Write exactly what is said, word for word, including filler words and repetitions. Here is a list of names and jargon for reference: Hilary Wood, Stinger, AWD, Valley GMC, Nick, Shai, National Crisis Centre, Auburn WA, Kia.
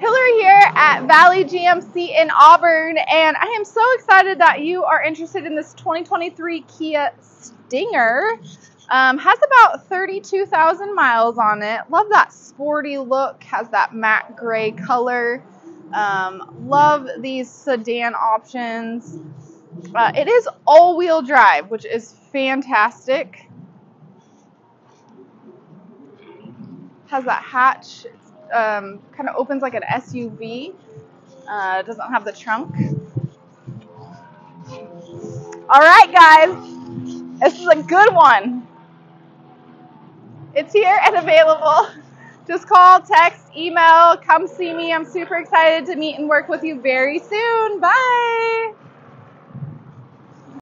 Hilary here at Valley G M C in Auburn, and I am so excited that you are interested in this twenty twenty-three Kia Stinger. Um, has about thirty-two thousand miles on it. Love that sporty look, has that matte gray color. Um, love these sedan options. Uh, it is all-wheel drive, which is fantastic. Has that hatch. Um, kind of opens like an S U V. Uh, doesn't have the trunk. All right, guys, this is a good one. It's here and available. Just call, text, email, come see me. I'm super excited to meet and work with you very soon. Bye.